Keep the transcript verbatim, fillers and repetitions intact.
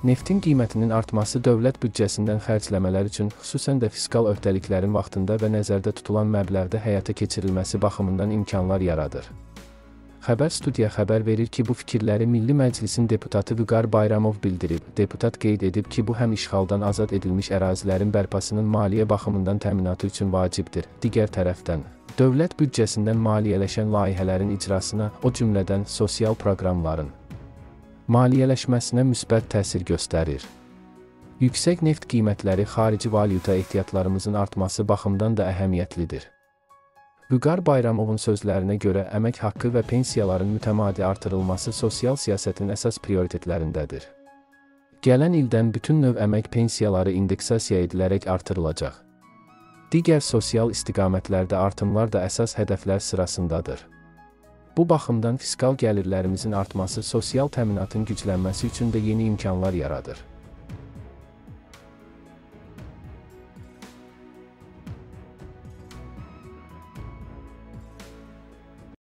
Neftin qiymətinin artması dövlət büdcəsindən xərcləmələr üçün, xüsusən də fiskal öhdəliklərin vaxtında və nəzərdə tutulan məbləğdə həyata keçirilməsi baxımından imkanlar yaradır. Xəbər Studiya xəbər verir ki, bu fikirləri Milli Məclisin deputatı Vüqar Bayramov bildirib. Deputat qeyd edib ki, bu həm işğaldan azad edilmiş ərazilərin bərpasının maliyyə baxımından təminatı üçün vacibdir. Digər tərəfdən, dövlət büdcəsindən maliyyələşən layihələrin icrasına, o cümlədən sosial proqramların maliyyələşməsinə müsbət təsir göstərir. Yüksək neft qiymətləri xarici valyuta ehtiyatlarımızın artması baxımından da əhəmiyyətlidir. Vüqar Bayramovun sözlərinə görə əmək haqqı və pensiyaların mütəmadi artırılması sosial siyasətin əsas prioritetlərindədir. Gələn ildən bütün növ əmək pensiyaları indeksasiya edilərək artırılacaq. Digər sosial istiqamətlərdə artımlar da əsas hədəflər sırasındadır. Bu baxımdan fiskal gəlirlərimizin artması sosial təminatın güclənməsi üçün də yeni imkanlar yaradır.